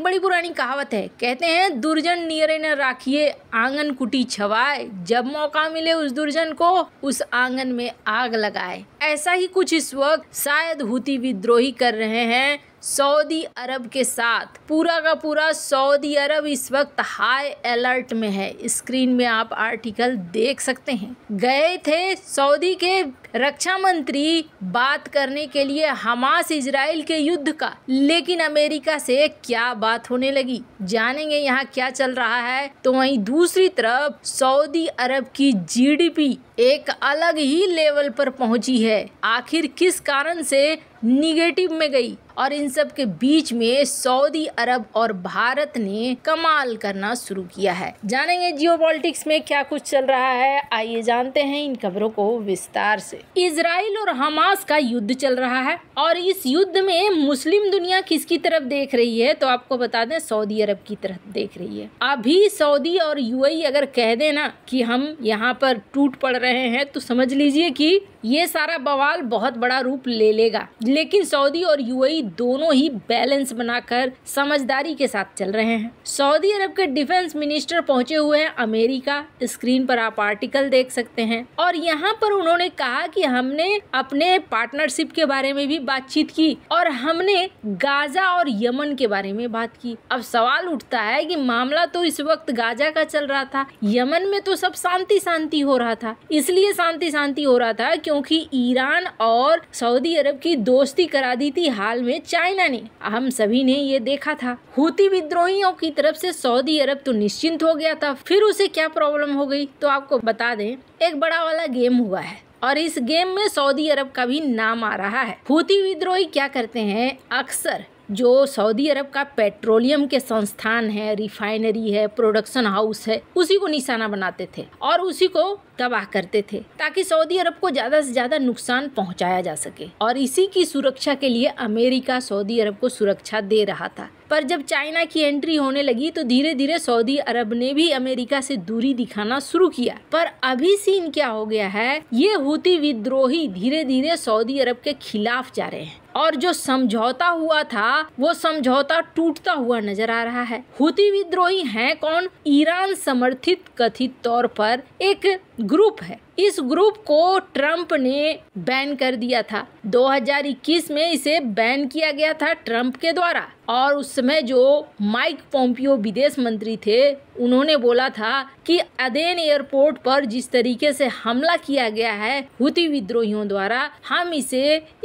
एक बड़ी पुरानी कहावत है, कहते हैं दुर्जन नियरे न राखिए आंगन कुटी छवाए, जब मौका मिले उस दुर्जन को उस आंगन में आग लगाए। ऐसा ही कुछ इस वक्त शायद हूती विद्रोही कर रहे हैं सऊदी अरब के साथ। पूरा का पूरा सऊदी अरब इस वक्त हाई अलर्ट में है। स्क्रीन में आप आर्टिकल देख सकते हैं। गए थे सऊदी के रक्षा मंत्री बात करने के लिए हमास इजराइल के युद्ध का, लेकिन अमेरिका से क्या बात होने लगी जानेंगे यहाँ क्या चल रहा है। तो वहीं दूसरी तरफ सऊदी अरब की जीडीपी एक अलग ही लेवल पर पहुंची है। आखिर किस कारण से निगेटिव में गई, और इन सब के बीच में सऊदी अरब और भारत ने कमाल करना शुरू किया है। जानेंगे जियोपॉलिटिक्स में क्या कुछ चल रहा है, आइए जानते हैं इन खबरों को विस्तार से। इजराइल और हमास का युद्ध चल रहा है और इस युद्ध में मुस्लिम दुनिया किसकी तरफ देख रही है, तो आपको बता दें सऊदी अरब की तरफ देख रही है। अभी सऊदी और यूएई अगर कह देना कि हम यहाँ पर टूट पड़ रहे हैं, तो समझ लीजिए कि ये सारा बवाल बहुत बड़ा रूप ले लेगा। लेकिन सऊदी और यूएई दोनों ही बैलेंस बनाकर समझदारी के साथ चल रहे हैं। सऊदी अरब के डिफेंस मिनिस्टर पहुंचे हुए हैं अमेरिका, स्क्रीन पर आप आर्टिकल देख सकते हैं। और यहाँ पर उन्होंने कहा कि हमने अपने पार्टनरशिप के बारे में भी बातचीत की और हमने गाजा और यमन के बारे में बात की। अब सवाल उठता है कि मामला तो इस वक्त गाजा का चल रहा था, यमन में तो सब शांति शांति हो रहा था। इसलिए शांति शांति हो रहा था क्योंकि ईरान और सऊदी अरब की दोस्ती करा दी थी हाल में चाइना ने, हम सभी ने ये देखा था। हूती विद्रोहियों की तरफ से सऊदी अरब तो निश्चिंत हो गया था, फिर उसे क्या प्रॉब्लम हो गई, तो आपको बता दें एक बड़ा वाला गेम हुआ है और इस गेम में सऊदी अरब का भी नाम आ रहा है। हूती विद्रोही क्या करते हैं, अक्सर जो सऊदी अरब का पेट्रोलियम के संस्थान है, रिफाइनरी है, प्रोडक्शन हाउस है, उसी को निशाना बनाते थे और उसी को तबाह करते थे ताकि सऊदी अरब को ज्यादा से ज्यादा नुकसान पहुंचाया जा सके। और इसी की सुरक्षा के लिए अमेरिका सऊदी अरब को सुरक्षा दे रहा था। पर जब चाइना की एंट्री होने लगी तो धीरे धीरे सऊदी अरब ने भी अमेरिका से दूरी दिखाना शुरू किया। पर अभी सीन क्या हो गया है, ये हूती विद्रोही धीरे धीरे सऊदी अरब के खिलाफ जा रहे हैं और जो समझौता हुआ था वो समझौता टूटता हुआ नजर आ रहा है। हूती विद्रोही हैं कौन, ईरान समर्थित कथित तौर पर एक ग्रुप है। इस ग्रुप को ट्रंप ने बैन कर दिया था, 2021 में इसे बैन किया गया था ट्रंप के द्वारा। और उस समय जो माइक पोम्पियो विदेश मंत्री थे उन्होंने बोला था कि अदेन एयरपोर्ट पर जिस तरीके से हमला किया गया है हूती विद्रोहियों द्वारा, हम इसे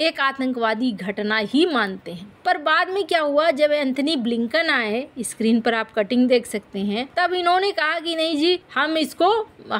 एक आतंकवादी घटना ही मानते हैं। पर बाद में क्या हुआ, जब एंथनी ब्लिंकन आए, स्क्रीन पर आप कटिंग देख सकते हैं, तब इन्होंने कहा कि नहीं जी, हम इसको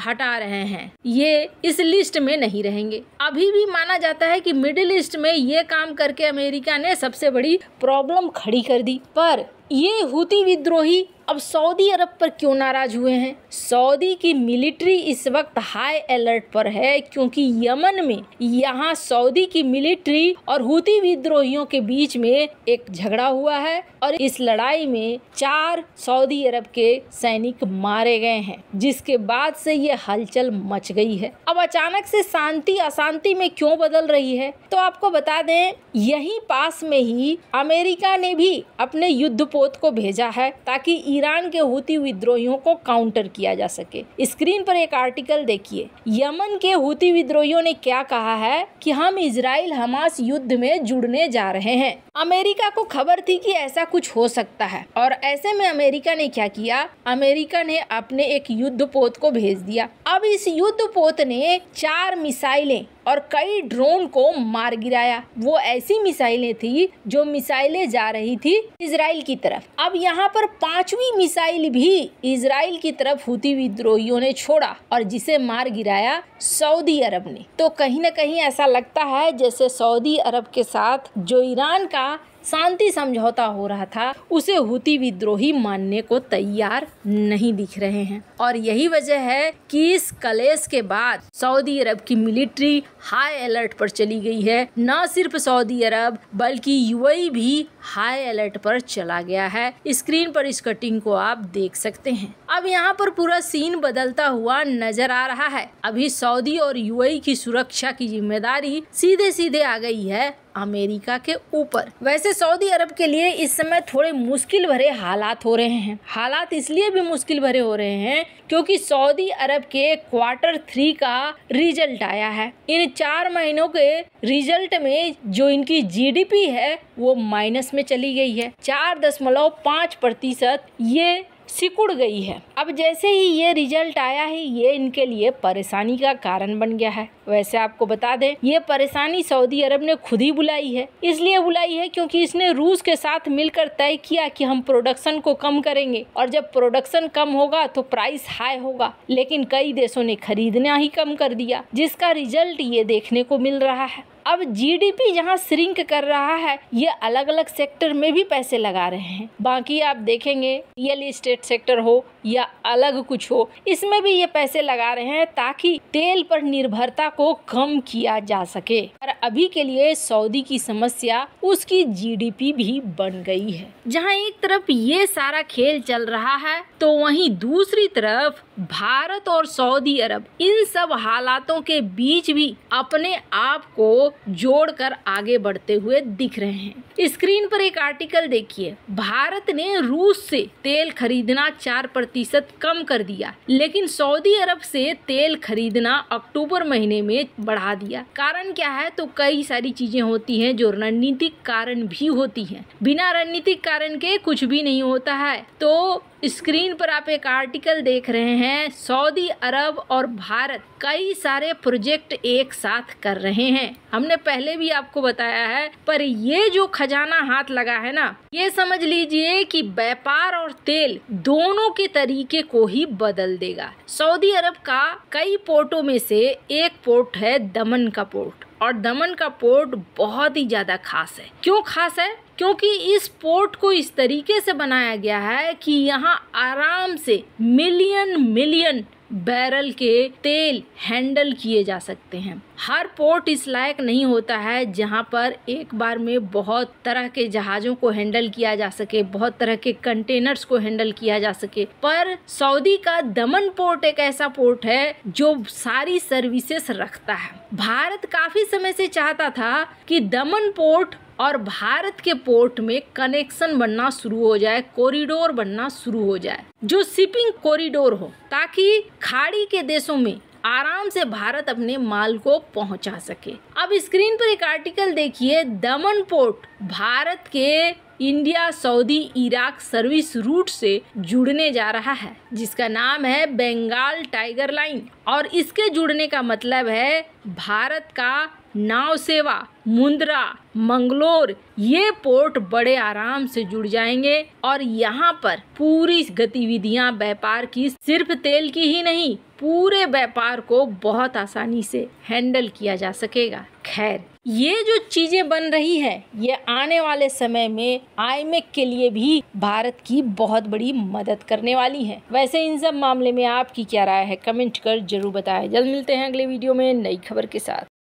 हटा रहे हैं, ये इस लिस्ट में नहीं रहेंगे। अभी भी माना जाता है कि मिडिल ईस्ट में ये काम करके अमेरिका ने सबसे बड़ी प्रॉब्लम खड़ी कर दी। पर ये हूती विद्रोही अब सऊदी अरब पर क्यों नाराज हुए हैं? सऊदी की मिलिट्री इस वक्त हाई अलर्ट पर है क्योंकि यमन में यहाँ सऊदी की मिलिट्री और हूती विद्रोहियों के बीच में एक झगड़ा हुआ है और इस लड़ाई में 4 सऊदी अरब के सैनिक मारे गए हैं, जिसके बाद से ये हलचल मच गई है। अब अचानक से शांति अशांति में क्यों बदल रही है, तो आपको बता दें यही पास में ही अमेरिका ने भी अपने युद्धपोत को भेजा है ताकि ईरान के हूती विद्रोहियों को काउंटर किया जा सके। स्क्रीन पर एक आर्टिकल देखिए, यमन के हूती विद्रोहियों ने क्या कहा है कि हम इजराइल हमास युद्ध में जुड़ने जा रहे हैं। अमेरिका को खबर थी कि ऐसा कुछ हो सकता है और ऐसे में अमेरिका ने क्या किया, अमेरिका ने अपने एक युद्धपोत को भेज दिया। अब इस युद्धपोत ने 4 मिसाइलें और कई ड्रोन को मार गिराया। वो ऐसी मिसाइलें थी जो मिसाइलें जा रही थी इजराइल की तरफ। अब यहाँ पर 5वीं मिसाइल भी इजराइल की तरफ हूती विद्रोहियों ने छोड़ा और जिसे मार गिराया सऊदी अरब ने। तो कहीं ना कहीं ऐसा लगता है जैसे सऊदी अरब के साथ जो ईरान का शांति समझौता हो रहा था उसे हूती विद्रोही मानने को तैयार नहीं दिख रहे हैं। और यही वजह है कि इस कलेश के बाद सऊदी अरब की मिलिट्री हाई अलर्ट पर चली गई है। न सिर्फ सऊदी अरब बल्कि यूएई भी हाई अलर्ट पर चला गया है। स्क्रीन पर इस कटिंग को आप देख सकते हैं। अब यहाँ पर पूरा सीन बदलता हुआ नजर आ रहा है। अभी सऊदी और यूएई की सुरक्षा की जिम्मेदारी सीधे सीधे आ गई है अमेरिका के ऊपर। वैसे सऊदी अरब के लिए इस समय थोड़े मुश्किल भरे हालात हो रहे हैं। हालात इसलिए भी मुश्किल भरे हो रहे हैं क्योंकि सऊदी अरब के Q3 का रिजल्ट आया है। इन 4 महीनों के रिजल्ट में जो इनकी GDP है वो माइनस में चली गई है। 4.5% ये सिकुड़ गई है। अब जैसे ही ये रिजल्ट आया है ये इनके लिए परेशानी का कारण बन गया है। वैसे आपको बता दें ये परेशानी सऊदी अरब ने खुद ही बुलाई है। इसलिए बुलाई है क्योंकि इसने रूस के साथ मिलकर तय किया कि हम प्रोडक्शन को कम करेंगे और जब प्रोडक्शन कम होगा तो प्राइस हाई होगा, लेकिन कई देशों ने खरीदना ही कम कर दिया जिसका रिजल्ट ये देखने को मिल रहा है। अब GDP जहाँ श्रिंक कर रहा है ये अलग अलग सेक्टर में भी पैसे लगा रहे हैं। बाकी आप देखेंगे रियल इस्टेट सेक्टर हो या अलग कुछ हो, इसमें भी ये पैसे लगा रहे हैं ताकि तेल पर निर्भरता को कम किया जा सके। पर अभी के लिए सऊदी की समस्या उसकी GDP भी बन गई है। जहाँ एक तरफ ये सारा खेल चल रहा है तो वहीं दूसरी तरफ भारत और सऊदी अरब इन सब हालातों के बीच भी अपने आप को जोड़कर आगे बढ़ते हुए दिख रहे हैं। स्क्रीन पर एक आर्टिकल देखिए। भारत ने रूस से तेल खरीदना 4% कम कर दिया, लेकिन सऊदी अरब से तेल खरीदना अक्टूबर महीने में बढ़ा दिया। कारण क्या है तो कई सारी चीजें होती हैं जो रणनीतिक कारण भी होती हैं। बिना रणनीतिक कारण के कुछ भी नहीं होता है। तो स्क्रीन पर आप एक आर्टिकल देख रहे हैं, सऊदी अरब और भारत कई सारे प्रोजेक्ट एक साथ कर रहे हैं। हमने पहले भी आपको बताया है, पर ये जो खजाना हाथ लगा है ना, ये समझ लीजिए कि व्यापार और तेल दोनों के तरीके को ही बदल देगा। सऊदी अरब का कई पोर्टों में से एक पोर्ट है दमन का पोर्ट, और दमन का पोर्ट बहुत ही ज्यादा खास है। क्यों खास है? क्योंकि इस पोर्ट को इस तरीके से बनाया गया है कि यहाँ आराम से मिलियन बैरल के तेल हैंडल किए जा सकते हैं। हर पोर्ट इस लायक नहीं होता है जहां पर एक बार में बहुत तरह के जहाज़ों को हैंडल किया जा सके, बहुत तरह के कंटेनर्स को हैंडल किया जा सके। पर सऊदी का दमन पोर्ट एक ऐसा पोर्ट है जो सारी सर्विसेस रखता है। भारत काफी समय से चाहता था कि दमन पोर्ट और भारत के पोर्ट में कनेक्शन बनना शुरू हो जाए, कॉरिडोर बनना शुरू हो जाए जो शिपिंग कॉरिडोर हो, ताकि खाड़ी के देशों में आराम से भारत अपने माल को पहुंचा सके। अब स्क्रीन पर एक आर्टिकल देखिए, दमन पोर्ट भारत के India Saudi Iraq service route से जुड़ने जा रहा है जिसका नाम है बंगाल टाइगर लाइन, और इसके जुड़ने का मतलब है भारत का नाव सेवा मुंद्रा मंगलौर ये पोर्ट बड़े आराम से जुड़ जाएंगे और यहाँ पर पूरी गतिविधियाँ व्यापार की, सिर्फ तेल की ही नहीं, पूरे व्यापार को बहुत आसानी से हैंडल किया जा सकेगा। खैर ये जो चीजें बन रही है ये आने वाले समय में IMF के लिए भी भारत की बहुत बड़ी मदद करने वाली है। वैसे इन सब मामले में आपकी क्या राय है कमेंट कर जरूर बताएं। जल्द मिलते हैं अगले वीडियो में नई खबर के साथ।